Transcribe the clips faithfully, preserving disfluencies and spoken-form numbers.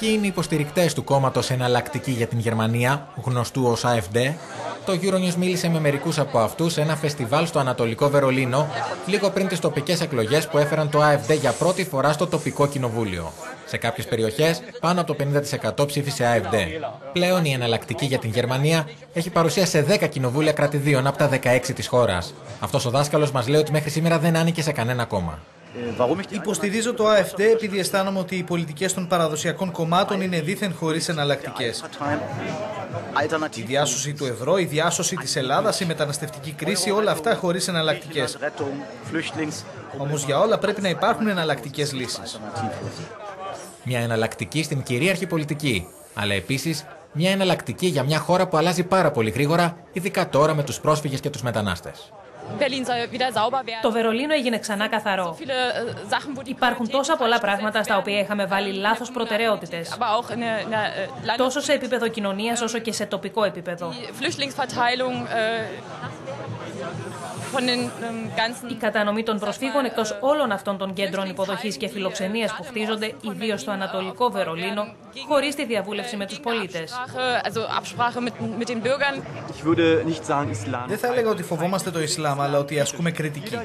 Ποιοι είναι οι υποστηρικτές του κόμματος Εναλλακτική για την Γερμανία, γνωστού ως AfD? Το Euronews μίλησε με μερικούς από αυτούς σε ένα φεστιβάλ στο Ανατολικό Βερολίνο, λίγο πριν τις τοπικές εκλογές που έφεραν το AfD για πρώτη φορά στο τοπικό κοινοβούλιο. Σε κάποιες περιοχές, πάνω από το πενήντα τοις εκατό ψήφισε AfD. Πλέον η Εναλλακτική για την Γερμανία έχει παρουσία σε δέκα κοινοβούλια κρατηδίων από τα δεκαέξι της χώρας. Αυτός ο δάσκαλος μας λέει ότι μέχρι σήμερα δεν άνοιγε σε κανένα κόμμα. Υποστηρίζω το AfD επειδή αισθάνομαι ότι οι πολιτικές των παραδοσιακών κομμάτων είναι δήθεν χωρίς εναλλακτικές. Η διάσωση του ευρώ, η διάσωση της Ελλάδας, η μεταναστευτική κρίση, όλα αυτά χωρίς εναλλακτικές. Όμως για όλα πρέπει να υπάρχουν εναλλακτικές λύσεις. Μια εναλλακτική στην κυρίαρχη πολιτική, αλλά επίσης μια εναλλακτική για μια χώρα που αλλάζει πάρα πολύ γρήγορα, ειδικά τώρα με τους πρόσφυγες και τους μετανάστες. Το Βερολίνο έγινε ξανά καθαρό. Υπάρχουν τόσα πολλά πράγματα στα οποία είχαμε βάλει λάθος προτεραιότητες. Τόσο σε επίπεδο κοινωνίας όσο και σε τοπικό επίπεδο. Η κατανομή των προσφύγων εκτός όλων αυτών των κέντρων υποδοχής και φιλοξενίας που χτίζονται, ιδίως στο Ανατολικό Βερολίνο, χωρίς τη διαβούλευση με τους πολίτες. Δεν θα έλεγα ότι φοβόμαστε το Ισλάμ, αλλά ότι ασκούμε κριτική.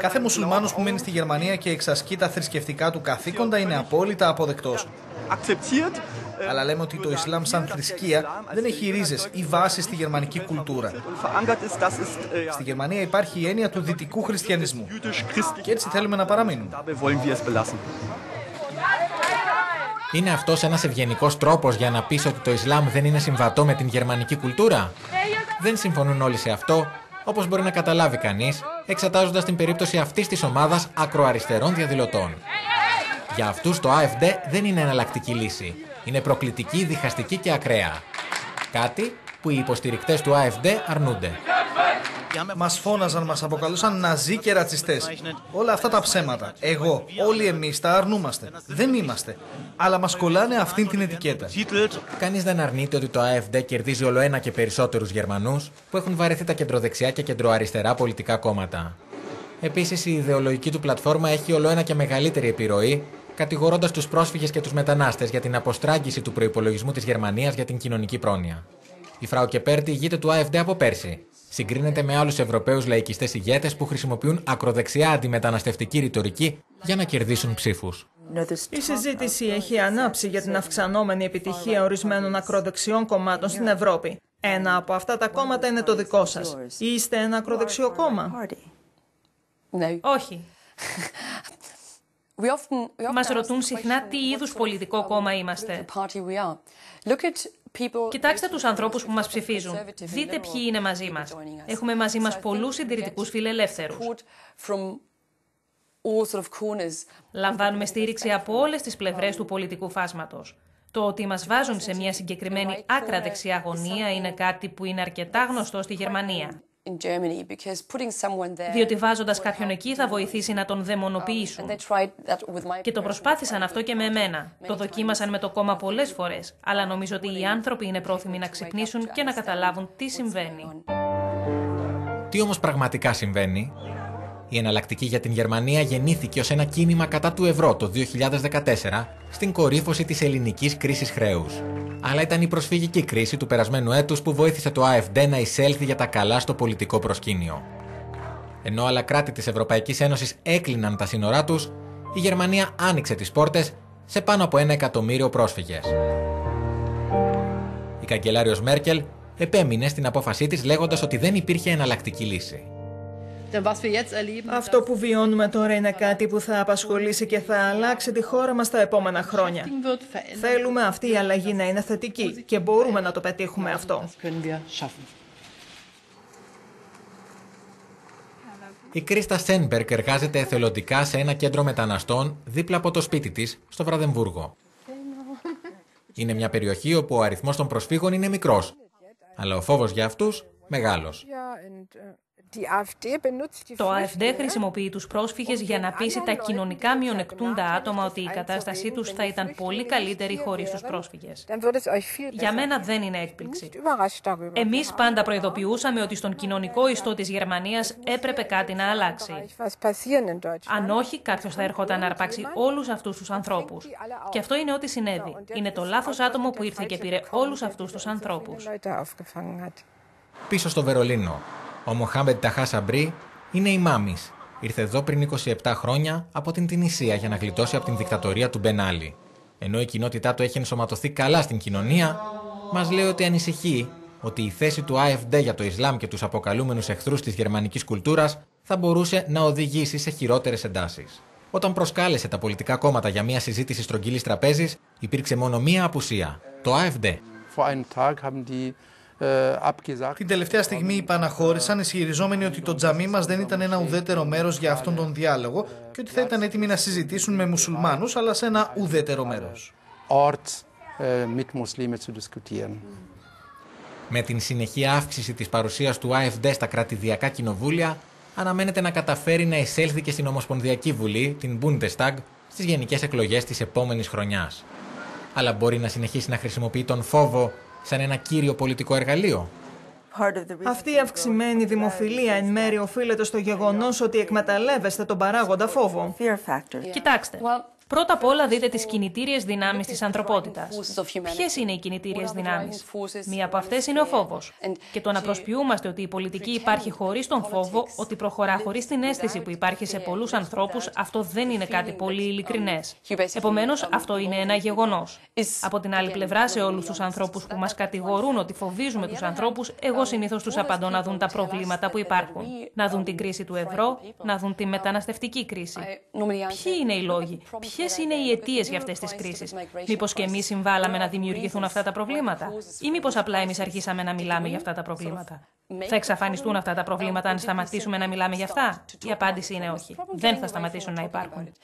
Κάθε μουσουλμάνος που μένει στη Γερμανία και εξασκεί τα θρησκευτικά του καθήκοντα είναι απόλυτα αποδεκτός. Αλλά λέμε ότι το Ισλάμ σαν θρησκεία δεν έχει ρίζες ή βάσεις στη γερμανική κουλτούρα. Στη Γερμανία υπάρχει η έννοια του δυτικού χριστιανισμού. Και έτσι θέλουμε να παραμείνουμε. Είναι αυτός ένας ευγενικός τρόπος για να πεις ότι το Ισλάμ δεν είναι συμβατό με την γερμανική κουλτούρα? Δεν συμφωνούν όλοι σε αυτό, όπως μπορεί να καταλάβει κανείς, εξετάζοντας την περίπτωση αυτής της ομάδας ακροαριστερών διαδηλωτών. Για αυτούς το AfD δεν είναι εναλλακτική λύση. Είναι προκλητική, διχαστική και ακραία. Κάτι που οι υποστηρικτές του AfD αρνούνται. Μας φώναζαν, μας αποκαλούσαν ναζί και ρατσιστές. Όλα αυτά τα ψέματα. Εγώ, όλοι εμείς τα αρνούμαστε. Δεν είμαστε. Αλλά μας κολλάνε αυτήν την ετικέτα. Κανείς δεν αρνείται ότι το AfD κερδίζει όλο ένα και περισσότερους Γερμανούς που έχουν βαρεθεί τα κεντροδεξιά και κεντροαριστερά πολιτικά κόμματα. Επίσης, η ιδεολογική του πλατφόρμα έχει όλο ένα και μεγαλύτερη επιρροή, κατηγορώντας τους πρόσφυγες και τους μετανάστες για την αποστράγγιση του προϋπολογισμού της Γερμανίας για την κοινωνική πρόνοια. Η Φράουκε Πέρτι ηγείται του AfD από πέρσι. Συγκρίνεται με άλλους Ευρωπαίους λαϊκιστές ηγέτες που χρησιμοποιούν ακροδεξιά αντιμεταναστευτική ρητορική για να κερδίσουν ψήφους. Η συζήτηση έχει ανάψει για την αυξανόμενη επιτυχία ορισμένων ακροδεξιών κομμάτων στην Ευρώπη. Ένα από αυτά τα κόμματα είναι το δικό σας. Είστε ένα ακροδεξιό κόμμα? Όχι. Μας ρωτούν συχνά τι είδους πολιτικό κόμμα είμαστε. Κοιτάξτε τους ανθρώπους που μας ψηφίζουν. Δείτε ποιοι είναι μαζί μας. Έχουμε μαζί μας πολλούς συντηρητικούς φιλελεύθερους. Λαμβάνουμε στήριξη από όλες τις πλευρές του πολιτικού φάσματος. Το ότι μας βάζουν σε μια συγκεκριμένη άκρα δεξιά γωνία είναι κάτι που είναι αρκετά γνωστό στη Γερμανία. Διότι βάζοντας κάποιον εκεί θα βοηθήσει να τον δαιμονοποιήσουν. Και το προσπάθησαν αυτό και με εμένα. Το δοκίμασαν με το κόμμα πολλές φορές, αλλά νομίζω ότι οι άνθρωποι είναι πρόθυμοι να ξυπνήσουν και να καταλάβουν τι συμβαίνει. Τι όμως πραγματικά συμβαίνει? Η Εναλλακτική για την Γερμανία γεννήθηκε ως ένα κίνημα κατά του ευρώ το δύο χιλιάδες δεκατέσσερα, στην κορύφωση της ελληνικής κρίσης χρέους. Αλλά ήταν η προσφυγική κρίση του περασμένου έτους που βοήθησε το AfD να εισέλθει για τα καλά στο πολιτικό προσκήνιο. Ενώ άλλα κράτη της Ευρωπαϊκής Ένωσης έκλειναν τα σύνορά τους, η Γερμανία άνοιξε τις πόρτες σε πάνω από ένα εκατομμύριο πρόσφυγες. Η καγκελάριος Μέρκελ επέμεινε στην απόφασή της λέγοντας ότι δεν υπήρχε εναλλακτική λύση. Αυτό που βιώνουμε τώρα είναι κάτι που θα απασχολήσει και θα αλλάξει τη χώρα μας τα επόμενα χρόνια. Θέλουμε αυτή η αλλαγή να είναι θετική και μπορούμε να το πετύχουμε αυτό. Η Κρίστα Σένμπεργκ εργάζεται εθελοντικά σε ένα κέντρο μεταναστών δίπλα από το σπίτι της, στο Βραδεμβούργο. Είναι μια περιοχή όπου ο αριθμός των προσφύγων είναι μικρός, αλλά ο φόβος για αυτούς μεγάλος. Το AfD χρησιμοποιεί τους πρόσφυγες για να πείσει τα κοινωνικά μειονεκτούντα άτομα ότι η κατάστασή τους θα ήταν πολύ καλύτερη χωρίς τους πρόσφυγες. Για μένα δεν είναι έκπληξη. Εμείς πάντα προειδοποιούσαμε ότι στον κοινωνικό ιστό της Γερμανίας έπρεπε κάτι να αλλάξει. Αν όχι, κάποιος θα έρχονταν να αρπάξει όλους αυτούς τους ανθρώπους. Και αυτό είναι ό,τι συνέβη. Είναι το λάθος άτομο που ήρθε και πήρε όλους αυτούς τους ανθρώπους. Πίσω στο Βερολίνο. Ο Μοχάμεντ Ταχά Σαμπρί είναι ημάμις. Ήρθε εδώ πριν είκοσι επτά χρόνια από την Τινησία για να γλιτώσει από την δικτατορία του Μπεν Άλλη. Ενώ η κοινότητά του έχει ενσωματωθεί καλά στην κοινωνία, μας λέει ότι ανησυχεί ότι η θέση του AfD για το Ισλάμ και τους αποκαλούμενους εχθρούς της γερμανικής κουλτούρας θα μπορούσε να οδηγήσει σε χειρότερες εντάσεις. Όταν προσκάλεσε τα πολιτικά κόμματα για μια συζήτηση στρογγυλής τραπέζης, υπήρξε μόνο μία απουσία: το AfD. Την τελευταία στιγμή υπαναχώρησαν, ισχυριζόμενοι ότι το τζαμί μας δεν ήταν ένα ουδέτερο μέρος για αυτόν τον διάλογο και ότι θα ήταν έτοιμοι να συζητήσουν με μουσουλμάνους, αλλά σε ένα ουδέτερο μέρος. Με την συνεχή αύξηση της παρουσίας του AfD στα κρατηδιακά κοινοβούλια, αναμένεται να καταφέρει να εισέλθει και στην Ομοσπονδιακή Βουλή, την Bundestag, στις γενικές εκλογές της επόμενης χρονιάς. Αλλά μπορεί να συνεχίσει να χρησιμοποιεί τον φόβο σαν ένα κύριο πολιτικό εργαλείο. Αυτή η αυξημένη δημοφιλία εν μέρει οφείλεται στο γεγονός ότι εκμεταλλεύεστε τον παράγοντα φόβο. Κοιτάξτε, πρώτα απ' όλα δείτε τις κινητήριες δυνάμεις της ανθρωπότητας. Ποιες είναι οι κινητήριες δυνάμεις? Μία από αυτές είναι ο φόβος. Και το να προσποιούμαστε ότι η πολιτική υπάρχει χωρίς τον φόβο, ότι προχωρά χωρίς την αίσθηση που υπάρχει σε πολλούς ανθρώπους, αυτό δεν είναι κάτι πολύ ειλικρινές. Επομένως, αυτό είναι ένα γεγονός. Από την άλλη πλευρά, σε όλους τους ανθρώπους που μας κατηγορούν ότι φοβίζουμε τους ανθρώπους, εγώ συνήθως τους απαντώ να δουν τα προβλήματα που υπάρχουν. Να δουν την κρίση του ευρώ, να δουν τη μεταναστευτική κρίση. Ποιοι είναι οι λόγοι? Ποιες είναι οι αιτίες για αυτές τις κρίσεις? Μήπως και εμείς συμβάλαμε να δημιουργηθούν αυτά τα προβλήματα? Ή μήπως απλά εμείς αρχίσαμε να μιλάμε για αυτά τα προβλήματα? Θα εξαφανιστούν αυτά τα προβλήματα αν σταματήσουμε να μιλάμε για αυτά? Η απάντηση είναι όχι. Δεν θα σταματήσουν να υπάρχουν.